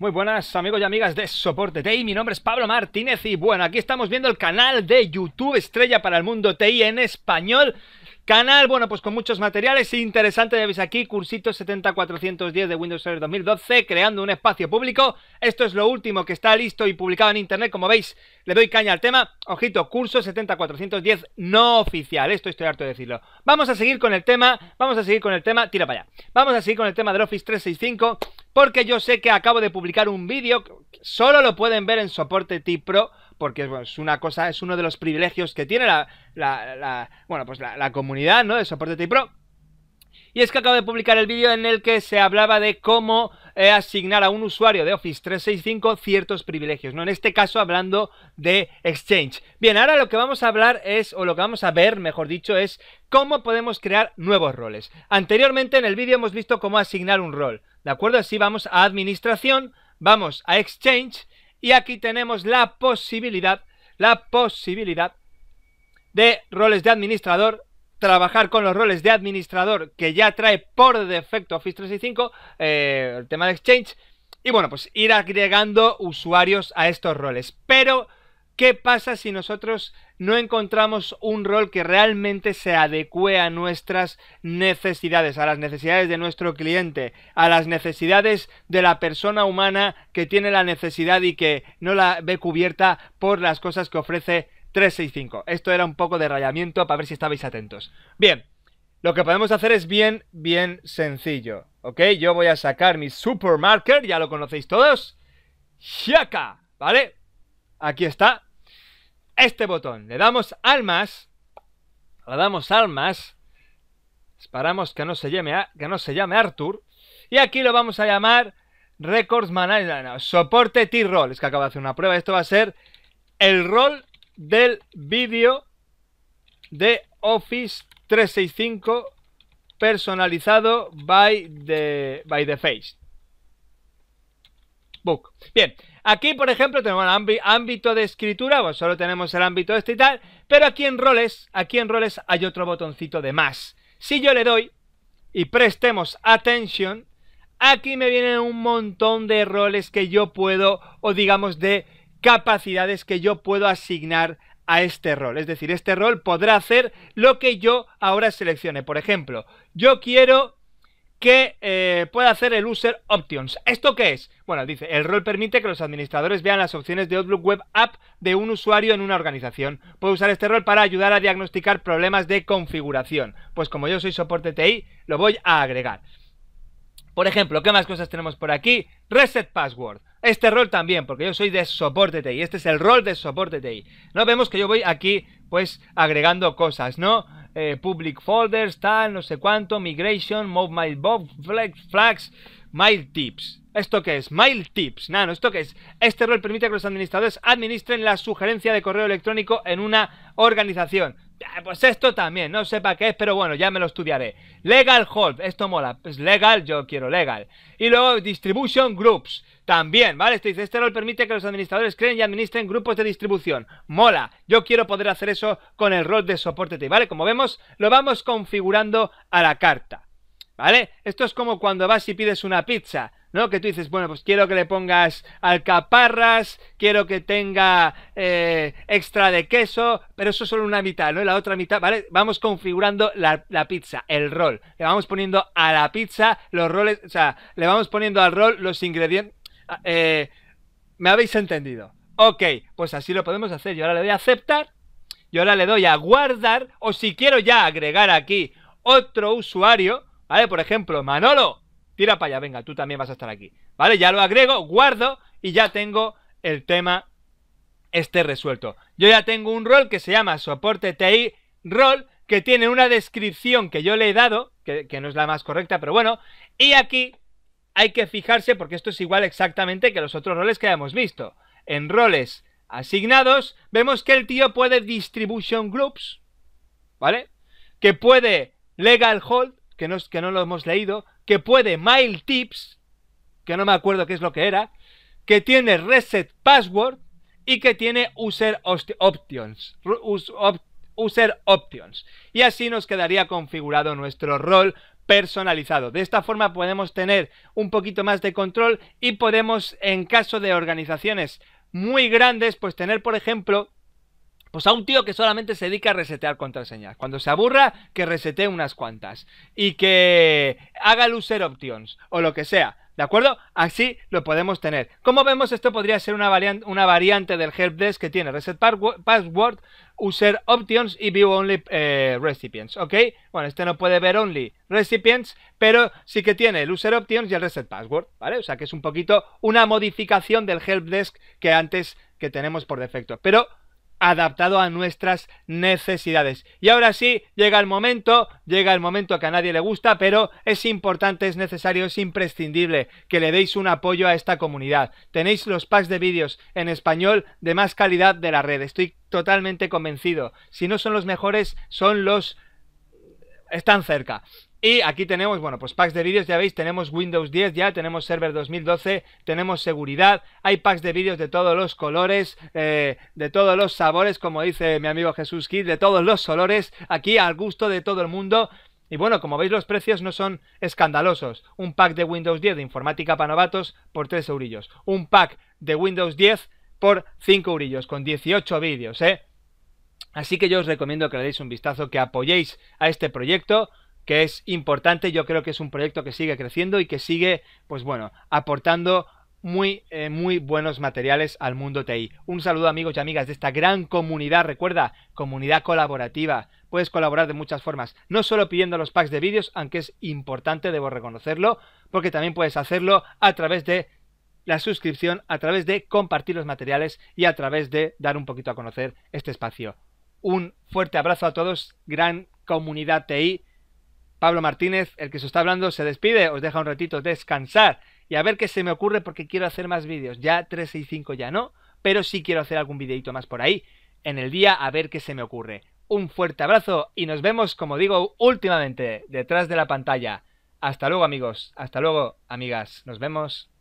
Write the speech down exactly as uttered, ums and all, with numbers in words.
Muy buenas amigos y amigas de Soporte T I, mi nombre es Pablo Martínez y bueno, aquí estamos viendo el canal de YouTube Estrella para el Mundo T I en español. Canal, bueno, pues con muchos materiales interesantes, ya veis aquí, cursito setenta cuatrocientos diez de Windows Server dos mil doce, creando un espacio público. Esto es lo último que está listo y publicado en internet, como veis, le doy caña al tema. Ojito, curso setenta cuatrocientos diez no oficial, esto estoy harto de decirlo. Vamos a seguir con el tema, vamos a seguir con el tema, tira para allá. Vamos a seguir con el tema del Office trescientos sesenta y cinco, porque yo sé que acabo de publicar un vídeo, solo lo pueden ver en Soporte T I Pro, porque bueno, es una cosa, es uno de los privilegios que tiene la, la, la bueno, pues la, la comunidad, ¿no?, de Soporte T I Pro. Y es que acabo de publicar el vídeo en el que se hablaba de cómo eh, asignar a un usuario de Office trescientos sesenta y cinco ciertos privilegios, ¿no? En este caso hablando de Exchange. Bien, ahora lo que vamos a hablar es, o lo que vamos a ver, mejor dicho, es cómo podemos crear nuevos roles. Anteriormente en el vídeo hemos visto cómo asignar un rol, ¿de acuerdo? Así vamos a Administración, vamos a Exchange y aquí tenemos la posibilidad, la posibilidad de roles de administrador. Trabajar con los roles de administrador que ya trae por defecto Office trescientos sesenta y cinco, eh, el tema de Exchange, y bueno, pues ir agregando usuarios a estos roles. Pero, ¿qué pasa si nosotros no encontramos un rol que realmente se adecue a nuestras necesidades, a las necesidades de nuestro cliente, a las necesidades de la persona humana que tiene la necesidad y que no la ve cubierta por las cosas que ofrece trescientos sesenta y cinco? Esto era un poco de rayamiento para ver si estabais atentos. Bien, lo que podemos hacer es bien, bien sencillo, ¿ok? Yo voy a sacar mi supermarker, ya lo conocéis todos. ¡Shaka! ¿Vale? Aquí está. Este botón. Le damos al más. Le damos al más. Esperamos que no se llame, a, que no se llame Arthur. Y aquí lo vamos a llamar Records Manager. No, soporte T-Roll. Es que acabo de hacer una prueba. Esto va a ser el rol del vídeo de Office trescientos sesenta y cinco personalizado by the, by the face book. Bien, aquí por ejemplo tenemos el ámbito de escritura, pues solo tenemos el ámbito este y tal, pero aquí en roles, aquí en roles hay otro botoncito de más. Si yo le doy y prestemos atención, aquí me vienen un montón de roles que yo puedo, o digamos de capacidades que yo puedo asignar a este rol. Es decir, este rol podrá hacer lo que yo ahora seleccione. Por ejemplo, yo quiero que eh, pueda hacer el User Options. ¿Esto qué es? Bueno, dice, el rol permite que los administradores vean las opciones de Outlook Web App de un usuario en una organización. Puedo usar este rol para ayudar a diagnosticar problemas de configuración. Pues como yo soy soporte T I, lo voy a agregar. Por ejemplo, ¿qué más cosas tenemos por aquí? Reset Password. Este rol también, porque yo soy de soporte T I. Este es el rol de soporte T I. No vemos que yo voy aquí, pues, agregando cosas, ¿no? Eh, public folders, tal, no sé cuánto, migration, move my bob, flags, mail tips. ¿Esto qué es? Mail tips. Nano, ¿esto qué es? Este rol permite que los administradores administren la sugerencia de correo electrónico en una organización. Pues esto también, no sé para qué es, pero bueno, ya me lo estudiaré. Legal Hold, esto mola, pues legal, yo quiero legal. Y luego Distribution Groups, también, ¿vale? Esto dice, este rol permite que los administradores creen y administren grupos de distribución. Mola, yo quiero poder hacer eso con el rol de soporte T I, ¿vale? Como vemos, lo vamos configurando a la carta, ¿vale? Esto es como cuando vas y pides una pizza, ¿no? Que tú dices, bueno, pues quiero que le pongas alcaparras, quiero que tenga eh, extra de queso, pero eso es solo una mitad, ¿no? La otra mitad, ¿vale? Vamos configurando la, la pizza, el rol. Le vamos poniendo a la pizza los roles, o sea, le vamos poniendo al rol los ingredientes. Eh, ¿Me habéis entendido? Ok, pues así lo podemos hacer. Yo ahora le doy a aceptar, yo ahora le doy a guardar, o si quiero ya agregar aquí otro usuario, ¿vale? Por ejemplo, Manolo. Tira para allá, venga, tú también vas a estar aquí. ¿Vale? Ya lo agrego, guardo y ya tengo el tema este resuelto. Yo ya tengo un rol que se llama soporte T I rol, que tiene una descripción que yo le he dado, que, que no es la más correcta, pero bueno. Y aquí hay que fijarse, porque esto es igual exactamente que los otros roles que hemos visto. En roles asignados vemos que el tío puede Distribution Groups, ¿vale? Que puede Legal Hold, que no, que no lo hemos leído, que puede Mail Tips, que no me acuerdo qué es lo que era, que tiene Reset Password y que tiene User Options. User Options, y así nos quedaría configurado nuestro rol personalizado. De esta forma podemos tener un poquito más de control y podemos, en caso de organizaciones muy grandes, pues tener, por ejemplo, pues a un tío que solamente se dedica a resetear contraseñas. Cuando se aburra, que resetee unas cuantas y que haga el user options o lo que sea, ¿de acuerdo? Así lo podemos tener. Como vemos, esto podría ser una variante, una variante del helpdesk que tiene reset password, user options y view only eh, recipients, ¿ok? Bueno, este no puede ver only recipients, pero sí que tiene el user options y el reset password, ¿vale? O sea que es un poquito una modificación del helpdesk que antes que tenemos por defecto, pero adaptado a nuestras necesidades. Y ahora sí, llega el momento, llega el momento que a nadie le gusta, pero es importante, es necesario, es imprescindible que le deis un apoyo a esta comunidad. Tenéis los packs de vídeos en español de más calidad de la red, estoy totalmente convencido. Si no son los mejores, son los... están cerca. Y aquí tenemos, bueno, pues packs de vídeos, ya veis, tenemos Windows diez ya, tenemos Server dos mil doce, tenemos seguridad, hay packs de vídeos de todos los colores, eh, de todos los sabores, como dice mi amigo Jesús Kid, de todos los olores, aquí al gusto de todo el mundo. Y bueno, como veis, los precios no son escandalosos. Un pack de Windows diez de informática para novatos por tres eurillos, un pack de Windows diez por cinco eurillos, con dieciocho vídeos, ¿eh? Así que yo os recomiendo que le deis un vistazo, que apoyéis a este proyecto, que es importante. Yo creo que es un proyecto que sigue creciendo y que sigue, pues bueno, aportando muy, eh, muy buenos materiales al mundo T I. Un saludo, amigos y amigas de esta gran comunidad. Recuerda, comunidad colaborativa. Puedes colaborar de muchas formas, no solo pidiendo los packs de vídeos, aunque es importante, debo reconocerlo, porque también puedes hacerlo a través de la suscripción, a través de compartir los materiales y a través de dar un poquito a conocer este espacio. Un fuerte abrazo a todos, gran comunidad T I. Pablo Martínez, el que se está hablando, se despide, os deja un ratito descansar y a ver qué se me ocurre, porque quiero hacer más vídeos, ya tres, seis, cinco ya no, pero sí quiero hacer algún videito más por ahí en el día, a ver qué se me ocurre. Un fuerte abrazo y nos vemos, como digo últimamente, detrás de la pantalla. Hasta luego, amigos, hasta luego, amigas, nos vemos.